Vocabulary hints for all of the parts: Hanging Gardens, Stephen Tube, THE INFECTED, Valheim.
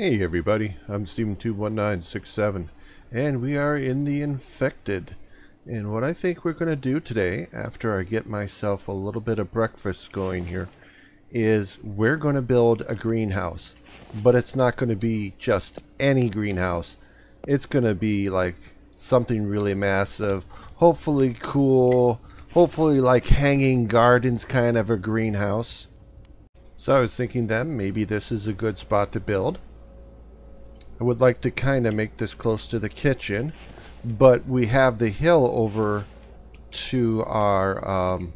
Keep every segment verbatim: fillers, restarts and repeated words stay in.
Hey everybody, I'm Stephen Tube one nine six seven and we are in The Infected. And what I think we're going to do today, after I get myself a little bit of breakfast going here, is we're going to build a greenhouse. But it's not going to be just any greenhouse. It's going to be like something really massive, hopefully cool, hopefully like hanging gardens kind of a greenhouse. So I was thinking that maybe this is a good spot to build. I would like to kind of make this close to the kitchen, but we have the hill over to our um,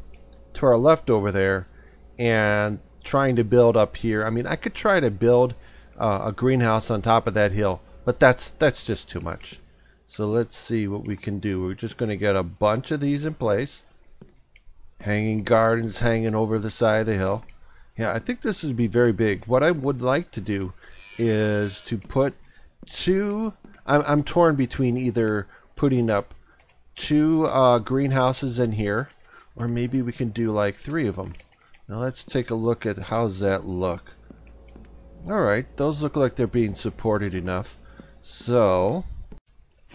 to our left over there, and trying to build up here. I mean, I could try to build uh, a greenhouse on top of that hill, but that's that's just too much. So let's see what we can do. We're just going to get a bunch of these in place, hanging gardens hanging over the side of the hill. Yeah, I think this would be very big. What I would like to do is to put two... I'm, I'm torn between either putting up two uh, greenhouses in here, or maybe we can do like three of them. Now let's take a look at how's that look. Alright, those look like they're being supported enough. So,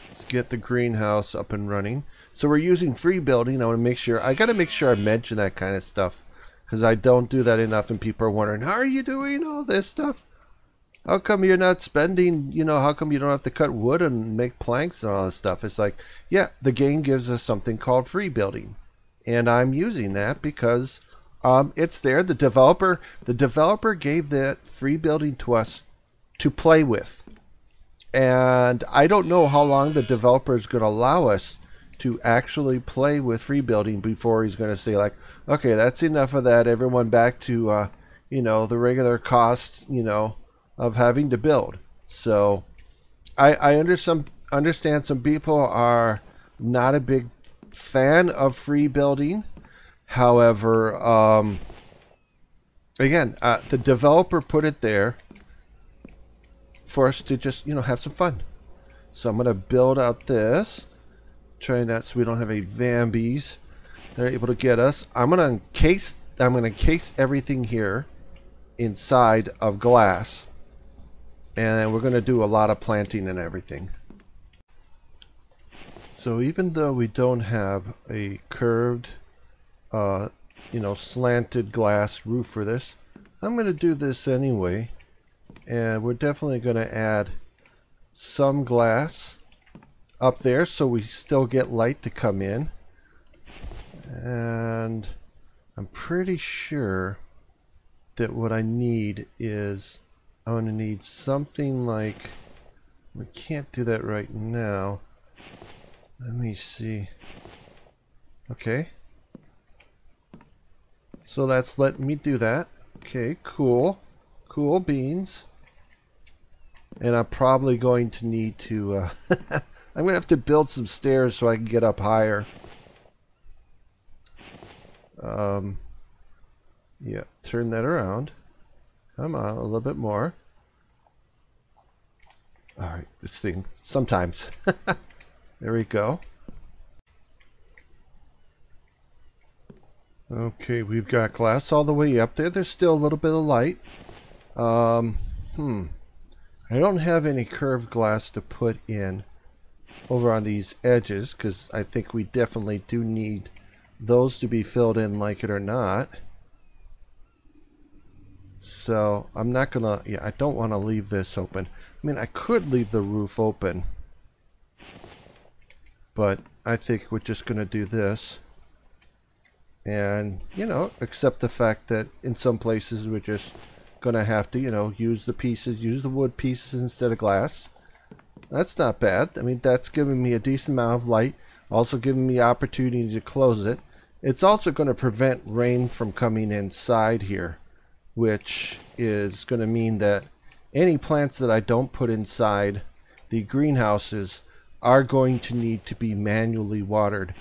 let's get the greenhouse up and running. So we're using free building. I want to make sure... I got to make sure I mention that kind of stuff, because I don't do that enough, and people are wondering, how are you doing all this stuff? How come you're not spending, you know, how come you don't have to cut wood and make planks and all this stuff? It's like, yeah, the game gives us something called free building. And I'm using that because um, it's there. The developer, the developer gave that free building to us to play with. And I don't know how long the developer is going to allow us to actually play with free building before he's going to say, like, okay, that's enough of that. Everyone back to, uh, you know, the regular costs, you know, of having to build. So I, I under some, understand some people are not a big fan of free building. However, um, again, uh, the developer put it there for us to just, you know, have some fun. So I'm going to build out this. Trying that so we don't have any zombies. They're able to get us. I'm gonna encase. I'm gonna encase everything here inside of glass, and we're gonna do a lot of planting and everything. So even though we don't have a curved, uh, you know, slanted glass roof for this, I'm gonna do this anyway, and we're definitely gonna add some glass up there so we still get light to come in. And I'm pretty sure that what I need is I'm going to need something like... we can't do that right now. Let me see. Okay. So that's letting me do that. Okay, cool. Cool beans. And I'm probably going to need to... Uh, I'm going to have to build some stairs so I can get up higher. Um, yeah, turn that around. Come on, a little bit more. Alright, this thing, sometimes. There we go. Okay, we've got glass all the way up there. There's still a little bit of light. Um, hmm. I don't have any curved glass to put in over on these edges, because I think we definitely do need those to be filled in, like it or not. So I'm not gonna, yeah, I don't want to leave this open. I mean, I could leave the roof open, but I think we're just gonna do this. And, you know, accept the fact that in some places we're just gonna have to, you know, use the pieces, use the wood pieces instead of glass. That's not bad. I mean, that's giving me a decent amount of light, also giving me opportunity to close it. It's also going to prevent rain from coming inside here, which is going to mean that any plants that I don't put inside the greenhouses are going to need to be manually watered.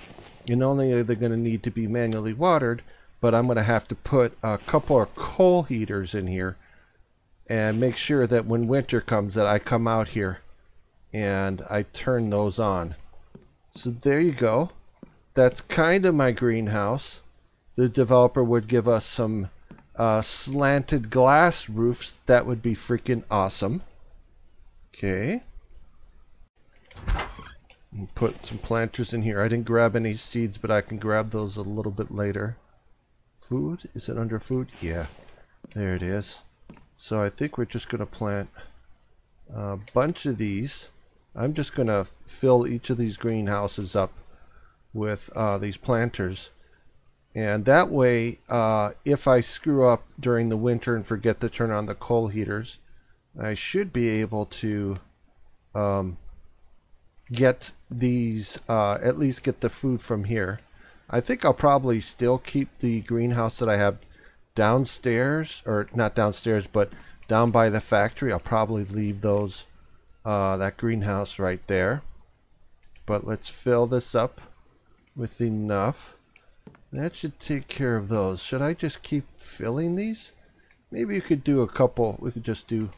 And not only are they going to need to be manually watered, but I'm going to have to put a couple of coal heaters in here and make sure that when winter comes that I come out here and I turn those on. So there you go. That's kind of my greenhouse. The developer would give us some uh, slanted glass roofs. That would be freaking awesome. Okay. Put some planters in here. I didn't grab any seeds, but I can grab those a little bit later. Food? Is it under food? Yeah. There it is. So I think we're just going to plant a bunch of these. I'm just going to fill each of these greenhouses up with uh, these planters. And that way, uh, if I screw up during the winter and forget to turn on the coal heaters, I should be able to... Um, get these uh, at least get the food from here. I think I'll probably still keep the greenhouse that I have downstairs, or not downstairs, but down by the factory. I'll probably leave those uh, that greenhouse right there. But let's fill this up with enough. That should take care of those. Should I just keep filling these? Maybe you could do a couple. We could just do,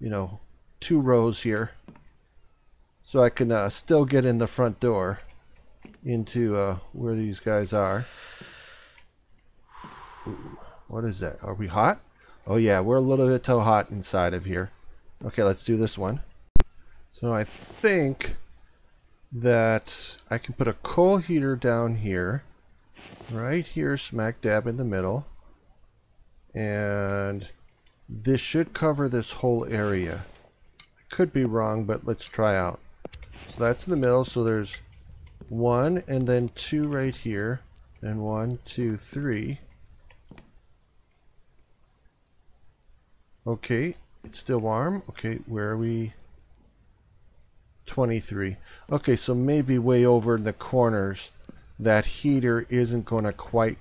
you know, two rows here. So I can uh, still get in the front door into uh, where these guys are. Ooh, what is that? Are we hot? Oh yeah, we're a little bit too hot inside of here. Okay, let's do this one. So I think that I can put a coal heater down here. Right here, smack dab in the middle. And this should cover this whole area. I could be wrong, but let's try out. So that's in the middle, so there's one and then two right here, and one, two, three. Okay, it's still warm. Okay, where are we? twenty-three. Okay, so maybe way over in the corners, that heater isn't going to quite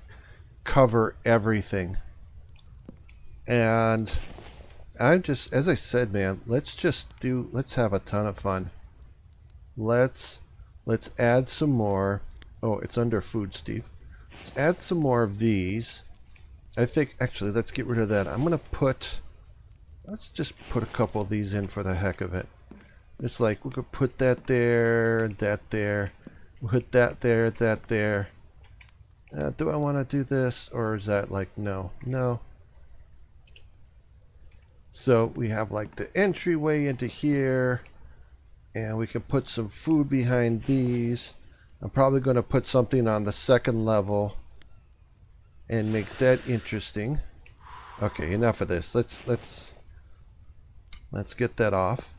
cover everything. And I'm just, as I said, man, let's just do, let's have a ton of fun. Let's, let's add some more. Oh, it's under food, Steve. Let's add some more of these. I think, actually, let's get rid of that. I'm going to put, let's just put a couple of these in for the heck of it. It's like, we could put that there, that there, put that there, that there. Uh, do I want to do this, or is that like, no, no. So we have like the entryway into here, and we can put some food behind these. I'm probably going to put something on the second level and make that interesting. Okay, enough of this. Let's let's let's get that off.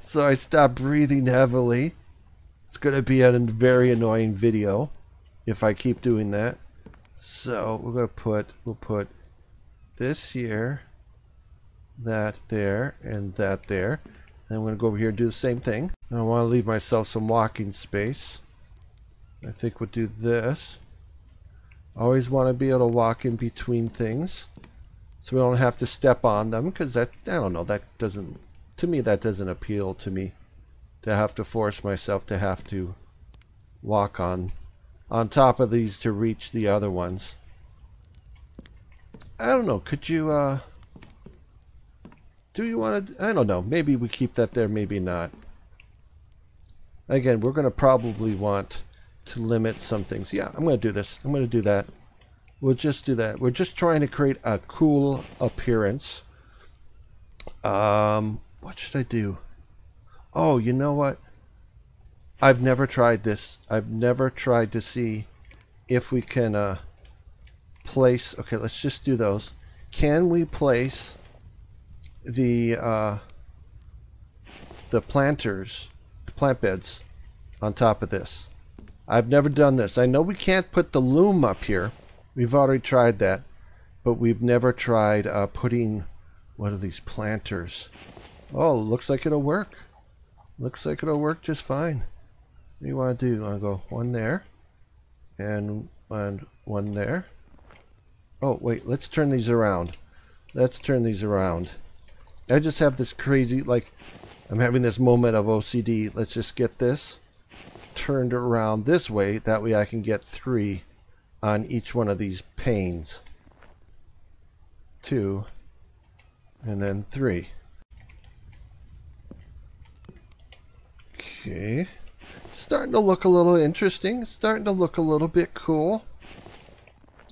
So I stopped breathing heavily. It's going to be a very annoying video if I keep doing that. So we're going to put we'll put this here, that there, and that there. And I'm going to go over here and do the same thing. I want to leave myself some walking space. I think we'll do this. Always want to be able to walk in between things, so we don't have to step on them, because that, I don't know, that doesn't, to me, that doesn't appeal to me, to have to force myself to have to walk on, on top of these to reach the other ones. I don't know, could you, uh, do you want to, I don't know, maybe we keep that there, maybe not. Again, we're going to probably want to limit some things. Yeah, I'm going to do this, I'm going to do that. We'll just do that. We're just trying to create a cool appearance. Um, what should I do? Oh, you know what? I've never tried this. I've never tried to see if we can, uh, place, okay, let's just do those. Can we place the uh, the planters, the plant beds on top of this? I've never done this. I know we can't put the loom up here. We've already tried that, but we've never tried uh, putting, what are these planters? Oh, looks like it'll work. Looks like it'll work just fine. What do you want to do? You want to go one there and and one there. Oh, wait, let's turn these around. Let's turn these around. I just have this crazy, like, I'm having this moment of O C D. Let's just get this turned around this way. That way I can get three on each one of these panes. Two, and then three. Okay. Starting to look a little interesting. Starting to look a little bit cool.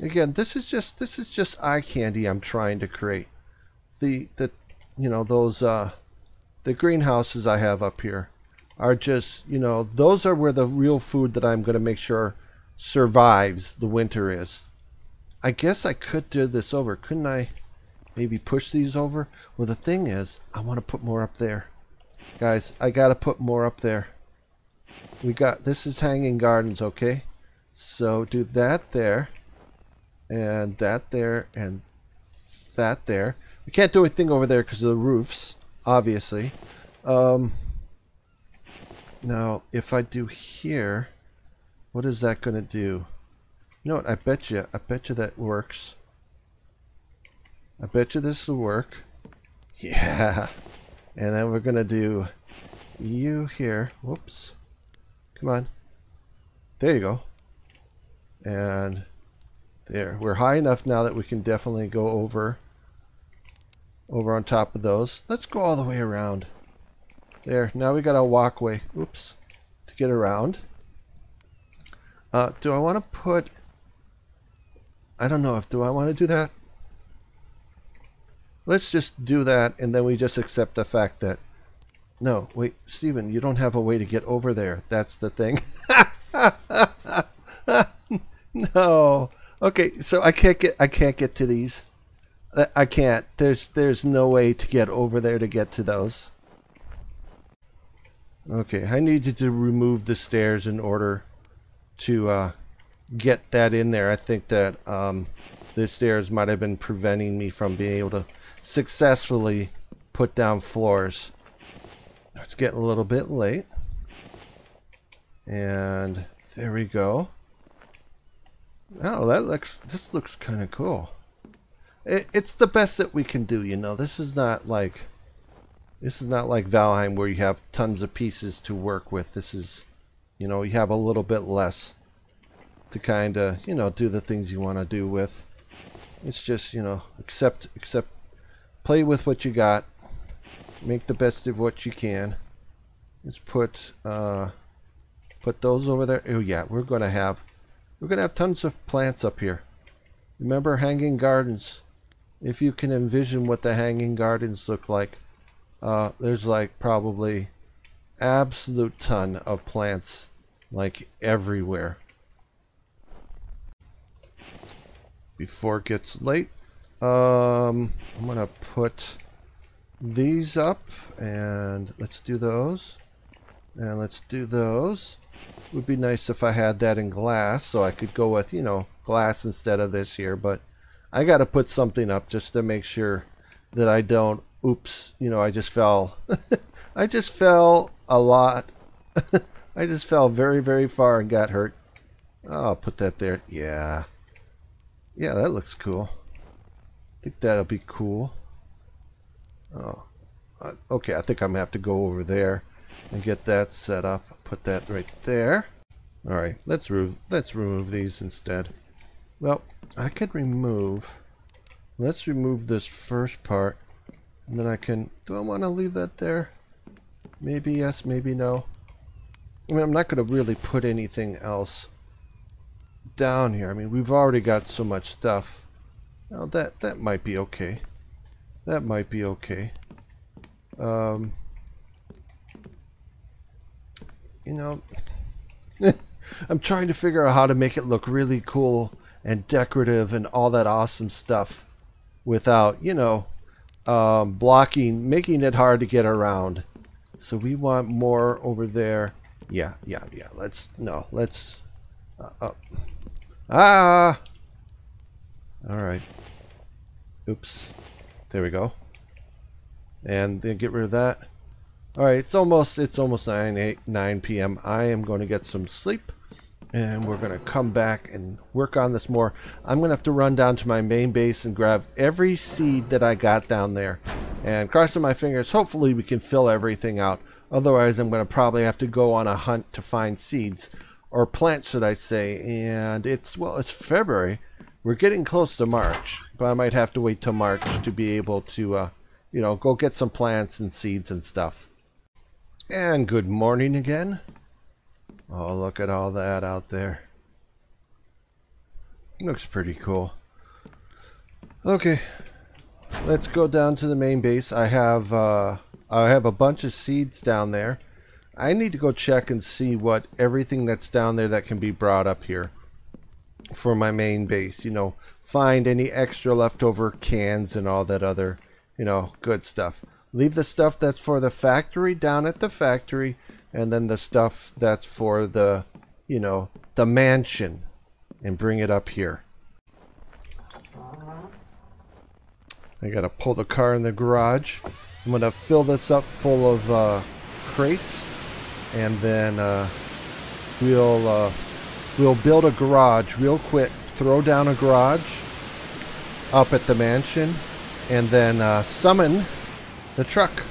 Again, this is just this is just eye candy I'm trying to create. The the you know, those uh the greenhouses I have up here are just, you know, those are where the real food that I'm going to make sure survives the winter is. I guess I could do this over. Couldn't I maybe push these over? Well, the thing is, I want to put more up there. Guys, I got to put more up there. We got, this is hanging gardens, okay? So do that there, and that there, and that there. We can't do anything over there because of the roofs, obviously. Um, now, if I do here, what is that going to do? You know what? I bet you. I bet you that works. I bet you this will work. Yeah. And then we're going to do you here. Whoops. Come on. There you go. And there. We're high enough now that we can definitely go over. Over on top of those. Let's go all the way around. There. Now we got a walkway. Oops. To get around. Uh, do I want to put... I don't know if... Do I want to do that? Let's just do that, and then we just accept the fact that... No, wait, Stephen, you don't have a way to get over there. That's the thing. No. Okay, so I can't get I can't get to these. I can't. There's there's no way to get over there to get to those. Okay, I needed to remove the stairs in order to uh, get that in there. I think that um, the stairs might have been preventing me from being able to successfully put down floors. It's getting a little bit late. And there we go. Oh, that looks, this looks kind of cool. It, it's the best that we can do, you know. This is not like, this is not like Valheim where you have tons of pieces to work with. This is, you know, you have a little bit less to kind of, you know, do the things you want to do with. It's just, you know, accept, accept, play with what you got. Make the best of what you can. Let's put, uh, put those over there. Oh yeah, we're going to have, we're going to have tons of plants up here. Remember hanging gardens. If you can envision what the hanging gardens look like, uh, there's like probably absolute ton of plants like everywhere. Before it gets late, um, I'm gonna put these up, and let's do those, and let's do those. It would be nice if I had that in glass, so I could go with, you know, glass instead of this here, but I gotta put something up just to make sure that I don't, oops, you know, I just fell. I just fell a lot. I just fell very, very far and got hurt. Oh, I'll put that there. Yeah. Yeah, that looks cool. I think that'll be cool. Oh, okay, I think I'm going to have to go over there and get that set up. Put that right there. All right, let's, re let's remove these instead. Well, I could remove... Let's remove this first part. And then I can... Do I want to leave that there? Maybe yes, maybe no. I mean, I'm not going to really put anything else down here. I mean, we've already got so much stuff. Now that that might be okay. That might be okay. Um, you know, I'm trying to figure out how to make it look really cool and decorative and all that awesome stuff without, you know, um, blocking, making it hard to get around. So we want more over there. Yeah, yeah, yeah. Let's, no, let's, uh, uh, ah, all right. Oops. There we go. And then get rid of that. All right, it's almost it's almost nine p m I am going to get some sleep, and we're going to come back and work on this more. I'm going to have to run down to my main base and grab every seed that I got down there. And crossing my fingers, hopefully we can fill everything out. Otherwise, I'm going to probably have to go on a hunt to find seeds, or plants, should I say. And it's, well, it's February. We're getting close to March, but I might have to wait till March to be able to, uh, you know, go get some plants and seeds and stuff. And good morning again. Oh, look at all that out there. Looks pretty cool. Okay, let's go down to the main base. I have, uh, I have a bunch of seeds down there. I need to go check and see what everything that's down there that can be brought up here for my main base. You know, find any extra leftover cans and all that other, you know, good stuff. Leave the stuff that's for the factory down at the factory, and then the stuff that's for the, you know, the mansion, and bring it up here. I gotta pull the car in the garage. I'm gonna fill this up full of uh, crates, and then uh, we'll uh, we'll build a garage real quick. Throw down a garage up at the mansion, and then uh, summon the truck.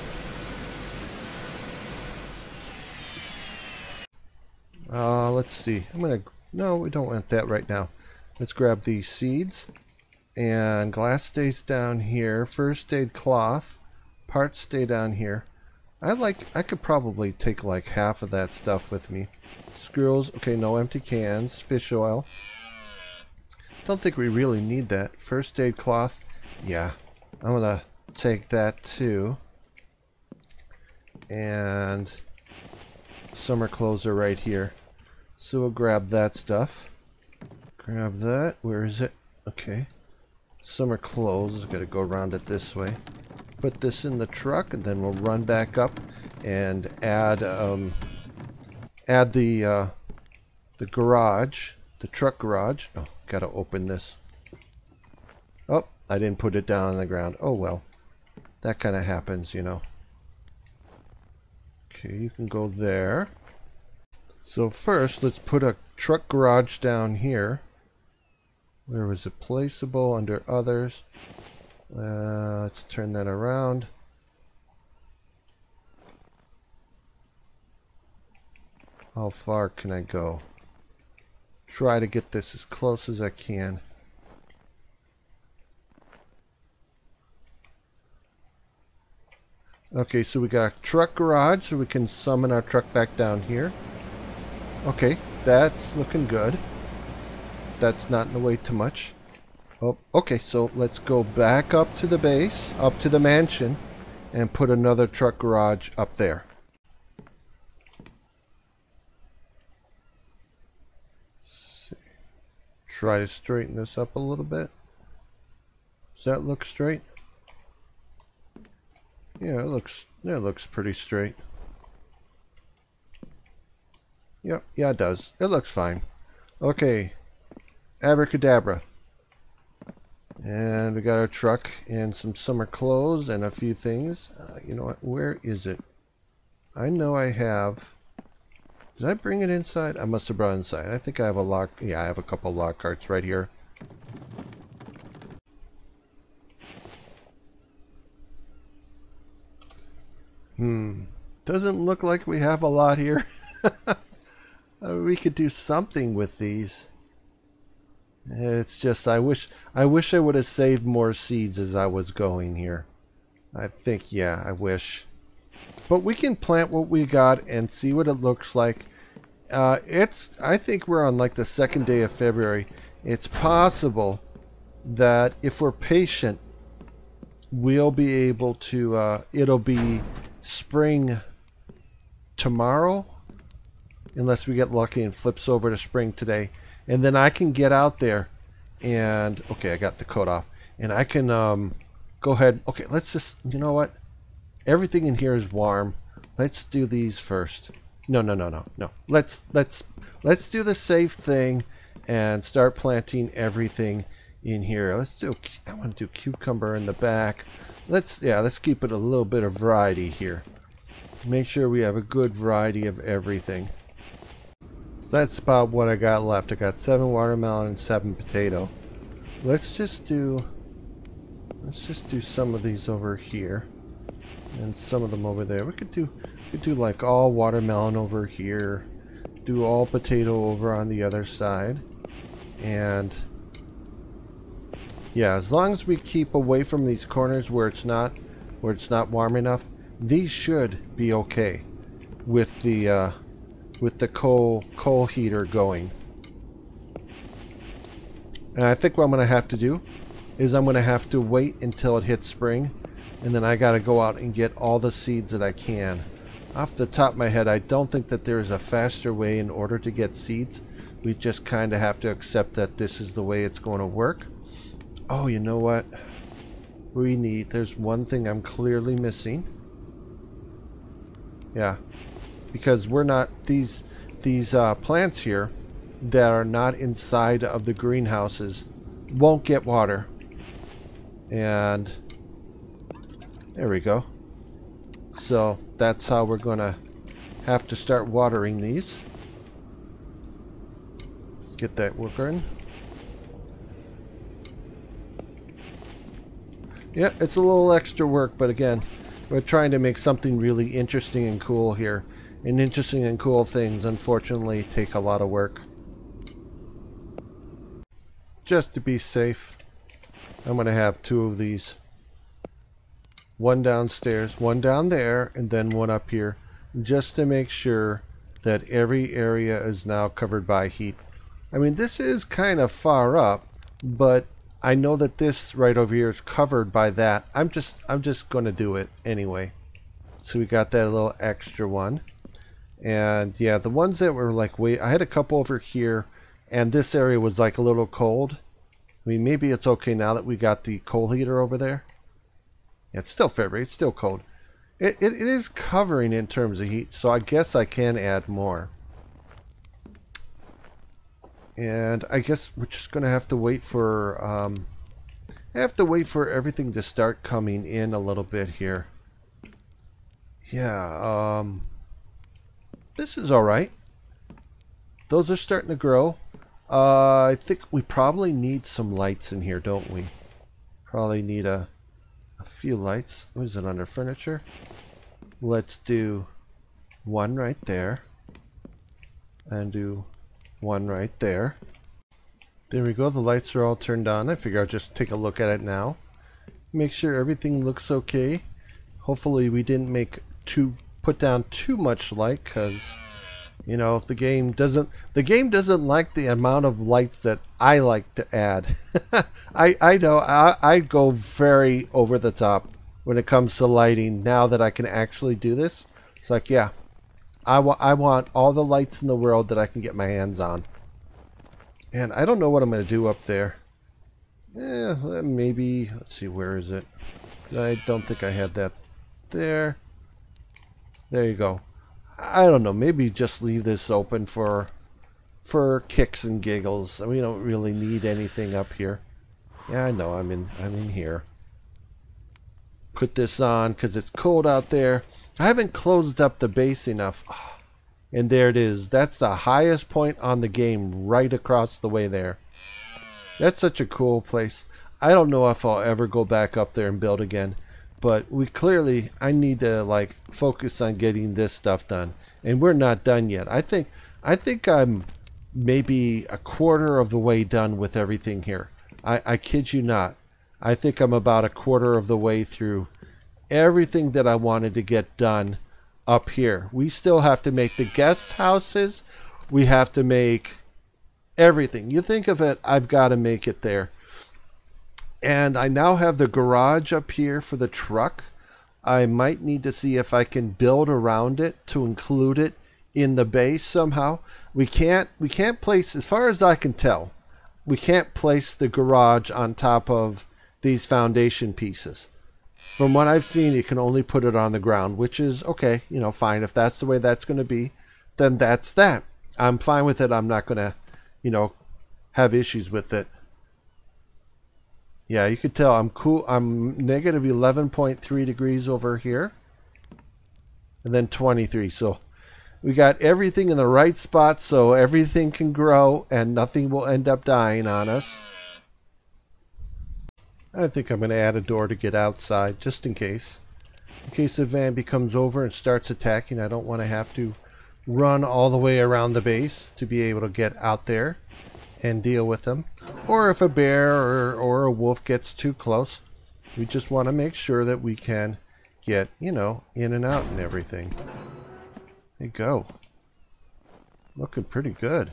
Uh, let's see. I'm gonna. No, we don't want that right now. Let's grab these seeds. And glass stays down here. First aid cloth. Parts stay down here. I like. I could probably take like half of that stuff with me. Squirrels. Okay, no empty cans. Fish oil. Don't think we really need that. First aid cloth. Yeah, I'm gonna take that too. And summer clothes are right here. So we'll grab that stuff. Grab that. Where is it? Okay. Summer clothes. Gotta go around it this way. Put this in the truck, and then we'll run back up and add um, add the uh, the garage, the truck garage. Oh, gotta open this. Oh, I didn't put it down on the ground. Oh well, that kind of happens, you know. Okay, you can go there. So first, let's put a truck garage down here. Where was it placeable? Under others. Uh, let's turn that around. How far can I go? Try to get this as close as I can. Okay, so we got a truck garage, so we can summon our truck back down here. Okay, that's looking good. That's not in the way too much. Oh, okay, so let's go back up to the base, up to the mansion, and put another truck garage up there. Let's see. Try to straighten this up a little bit. Does that look straight? Yeah, it looks, it looks pretty straight. Yep, yeah, it does. It looks fine. Okay. Abracadabra. And we got our truck and some summer clothes and a few things. Uh, you know what? Where is it? I know I have... Did I bring it inside? I must have brought it inside. I think I have a lock... Yeah, I have a couple lock carts right here. Hmm. Doesn't look like we have a lot here. Uh, we could do something with these. It's just I wish I wish I would have saved more seeds as I was going here. I think, yeah, I wish. But we can plant what we got and see what it looks like. Uh, it's I think we're on like the second day of February. It's possible that if we're patient, we'll be able to. Uh, it'll be spring tomorrow, unless we get lucky and flips over to spring today. And then I can get out there and, okay, I got the coat off. And I can um, go ahead. Okay, let's just, you know what? Everything in here is warm. Let's do these first. No, no, no, no, no. Let's, let's, let's do the safe thing and start planting everything in here. Let's do, I want to do cucumber in the back. Let's, yeah, let's keep it a little bit of variety here. Make sure we have a good variety of everything. That's about what I got left. I got seven watermelon and seven potato. Let's just do let's just do some of these over here and some of them over there. We could do we could do like all watermelon over here, do all potato over on the other side. And yeah, as long as we keep away from these corners where it's not where it's not warm enough, these should be okay with the uh with the coal coal heater going. And I think what I'm gonna have to do is I'm gonna have to wait until it hits spring and then I gotta go out and get all the seeds that I can. Off the top of my head, I don't think that there is a faster way in order to get seeds. We just kind of have to accept that this is the way it's going to work. Oh, you know what? We need... There's one thing I'm clearly missing. Yeah. Because we're not... These, these uh, plants here that are not inside of the greenhouses won't get water. And... There we go. So that's how we're going to have to start watering these. Let's get that worker in. Yeah, it's a little extra work, but again, we're trying to make something really interesting and cool here. And interesting and cool things, unfortunately, take a lot of work. Just to be safe, I'm going to have two of these. One downstairs, one down there, and then one up here, just to make sure that every area is now covered by heat. I mean, this is kind of far up, but I know that this right over here is covered by that. I'm just I'm just going to do it anyway. So we got that little extra one. And yeah, the ones that were like, wait, I had a couple over here, and this area was like a little cold. I mean, maybe it's okay now that we got the coal heater over there. It's still February. It's still cold. It, it, it is covering in terms of heat, so I guess I can add more. And I guess we're just going to have to wait for... Um, I have to wait for everything to start coming in a little bit here. Yeah, um... This is alright. Those are starting to grow. Uh, I think we probably need some lights in here, don't we? Probably need a... A few lights. What is it under furniture? Let's do one right there. And do one right there. There we go. The lights are all turned on. I figure I'll just take a look at it now. Make sure everything looks okay. Hopefully we didn't make too put down too much light, because you know, if the game doesn't the game doesn't like the amount of lights that I like to add. I, I know I, I go very over the top when it comes to lighting now that I can actually do this. It's like, yeah, I, wa I want all the lights in the world that I can get my hands on. And I don't know what I'm going to do up there. Eh, maybe, let's see, where is it? I don't think I had that there. There you go. I don't know, maybe just leave this open for for kicks and giggles. We don't really need anything up here. Yeah, I know, I'm in I'm in here. Put this on because it's cold out there. I haven't closed up the base enough. Oh, and there it is. That's the highest point on the game, right across the way there. That's such a cool place. I don't know if I'll ever go back up there and build again. But we clearly, I need to like focus on getting this stuff done, and we're not done yet. I think, I think I'm maybe a quarter of the way done with everything here. I, I kid you not. I think I'm about a quarter of the way through everything that I wanted to get done up here. We still have to make the guest houses. We have to make everything. You think of it, I've got to make it there. And I now have the garage up here for the truck. I might need to see if I can build around it to include it in the base somehow. We can't, we can't place, as far as I can tell, we can't place the garage on top of these foundation pieces. From what I've seen, you can only put it on the ground, which is okay, you know, fine. If that's the way that's going to be, then that's that. I'm fine with it. I'm not going to, you know, have issues with it. Yeah, you could tell I'm cool. I'm negative eleven point three degrees over here. And then twenty-three. So we got everything in the right spot so everything can grow and nothing will end up dying on us. I think I'm going to add a door to get outside just in case. In case the zombie comes over and starts attacking, I don't want to have to run all the way around the base to be able to get out there and deal with them. Or if a bear or, or a wolf gets too close, we just want to make sure that we can get, you know, in and out and everything. There you go. Looking pretty good,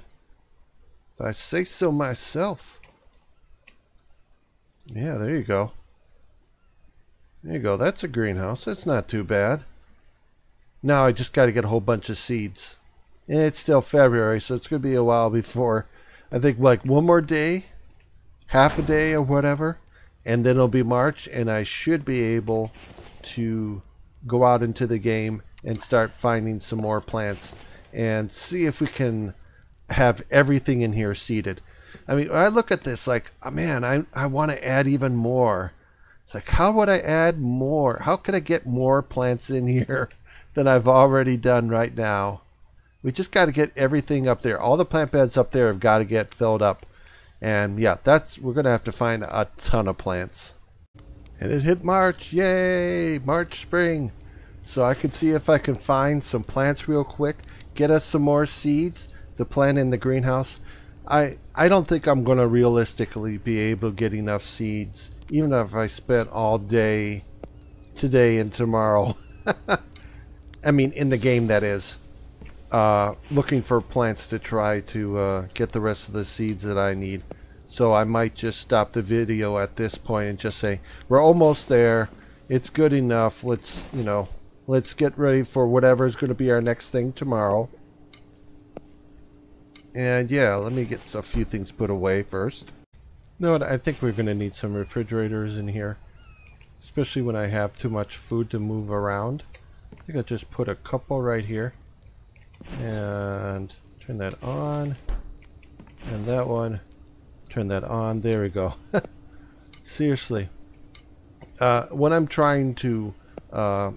if I say so myself. Yeah, there you go. There you go. That's a greenhouse. That's not too bad. Now I just got to get a whole bunch of seeds. It's still February, so it's going to be a while before. I think like one more day, half a day or whatever, and then it'll be March, and I should be able to go out into the game and start finding some more plants and see if we can have everything in here seeded. I mean, when I look at this like, oh, man, I, I want to add even more. It's like, how would I add more? How could I get more plants in here than I've already done right now? We just got to get everything up there. All the plant beds up there have got to get filled up. And yeah, that's we're going to have to find a ton of plants. And it hit March. Yay! March spring. So I can see if I can find some plants real quick. Get us some more seeds to plant in the greenhouse. I, I don't think I'm going to realistically be able to get enough seeds. Even if I spent all day today and tomorrow. I mean, in the game, that is. Uh, looking for plants to try to uh, get the rest of the seeds that I need. So I might just stop the video at this point and just say, we're almost there. It's good enough. Let's, you know, let's get ready for whatever is going to be our next thing tomorrow. And yeah, let me get a few things put away first. No, I think we're going to need some refrigerators in here, especially when I have too much food to move around. I think I'll just put a couple right here. And turn that on, and that one, turn that on. There we go. Seriously, uh, when I'm trying to uh,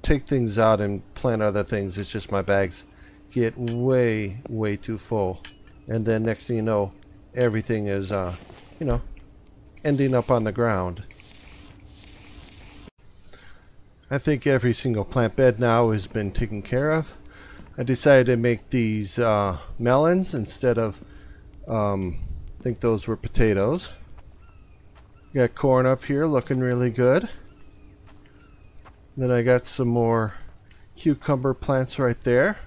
take things out and plant other things, it's just my bags get way way too full, and then next thing you know, everything is uh, you know, ending up on the ground. I think every single plant bed now has been taken care of. I decided to make these uh, melons instead of, um, I think those were potatoes. Got corn up here looking really good. Then I got some more cucumber plants right there.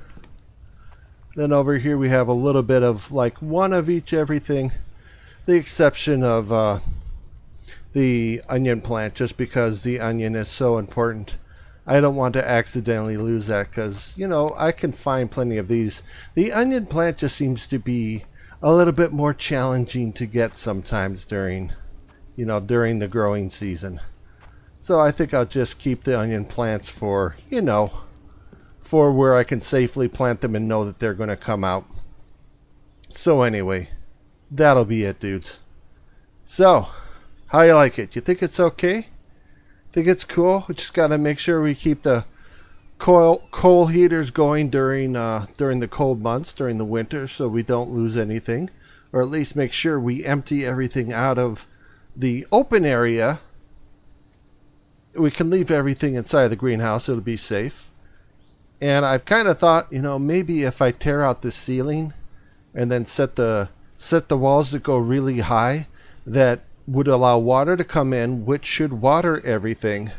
Then over here we have a little bit of like one of each everything. The exception of uh, the onion plant, just because the onion is so important. I don't want to accidentally lose that because, you know, I can find plenty of these. The onion plant just seems to be a little bit more challenging to get sometimes during, you know, during the growing season. So I think I'll just keep the onion plants for, you know, for where I can safely plant them and know that they're going to come out. So anyway, that'll be it, dudes. So, how you like it? You think it's okay? Think it's cool. We just gotta make sure we keep the coil coal heaters going during uh, during the cold months, during the winter, so we don't lose anything, or at least make sure we empty everything out of the open area. We can leave everything inside the greenhouse; it'll be safe. And I've kind of thought, you know, maybe if I tear out the ceiling and then set the set the walls that go really high, that would allow water to come in, which should water everything.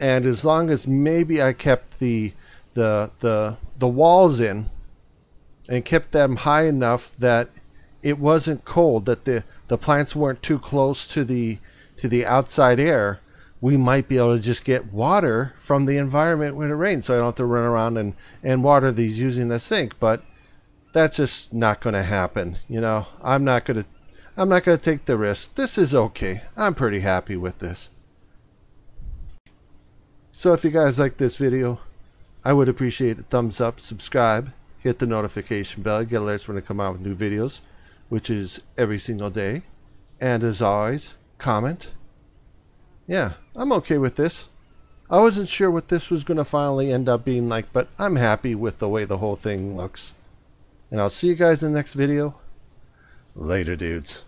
And as long as maybe I kept the the the the walls in and kept them high enough that it wasn't cold, that the the plants weren't too close to the to the outside air, we might be able to just get water from the environment when it rains, so I don't have to run around and and water these using the sink. But that's just not going to happen, you know. I'm not going to I'm not going to take the risk. This is okay. I'm pretty happy with this. So if you guys like this video, I would appreciate a thumbs up, subscribe, hit the notification bell, get alerts when I come out with new videos, which is every single day. And as always, comment. Yeah, I'm okay with this. I wasn't sure what this was going to finally end up being like, but I'm happy with the way the whole thing looks. And I'll see you guys in the next video. Later, dudes.